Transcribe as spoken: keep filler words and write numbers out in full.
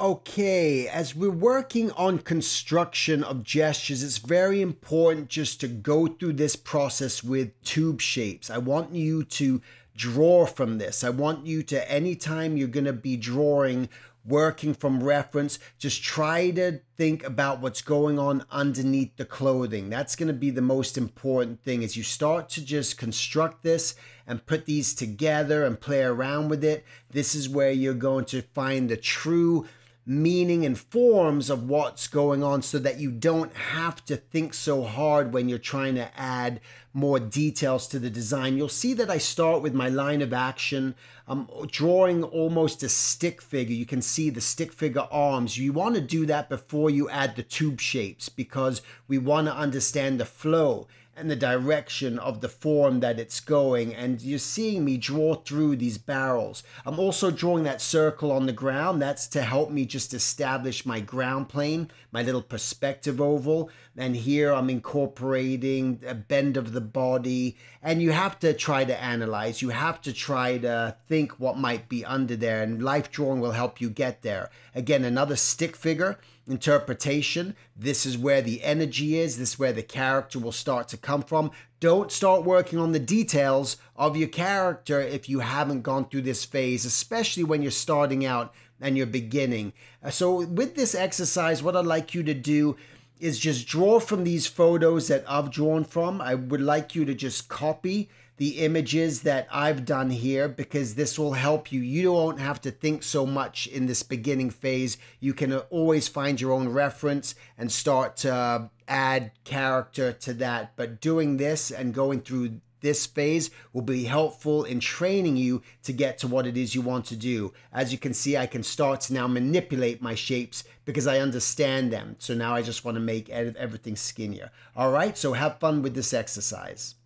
Okay, as we're working on construction of gestures, it's very important just to go through this process with tube shapes. I want you to draw from this. I want you to, anytime you're going to be drawing, working from reference, just try to think about what's going on underneath the clothing. That's going to be the most important thing as you start to just construct this and put these together and play around with it. This is where you're going to find the true meaning and forms of what's going on, so that you don't have to think so hard when you're trying to add more details to the design. You'll see that I start with my line of action. I'm drawing almost a stick figure. You can see the stick figure arms. You want to do that before you add the tube shapes, because we want to understand the flow and the direction of the form that it's going. And you're seeing me draw through these barrels. I'm also drawing that circle on the ground. That's to help me just establish my ground plane, my little perspective oval. And here I'm incorporating a bend of the body. And you have to try to analyze. You have to try to think what might be under there. And life drawing will help you get there. Again, another stick figure. Interpretation. This is where the energy is. This is where the character will start to come from. Don't start working on the details of your character if you haven't gone through this phase, especially when you're starting out and you're beginning. So with this exercise, what I'd like you to do is just draw from these photos that I've drawn from. I would like you to just copy the images that I've done here, because this will help you. You don't have to think so much in this beginning phase. You can always find your own reference and start to add character to that. But doing this and going through this phase will be helpful in training you to get to what it is you want to do. As you can see, I can start to now manipulate my shapes because I understand them. So now I just want to make everything skinnier. All right, so have fun with this exercise.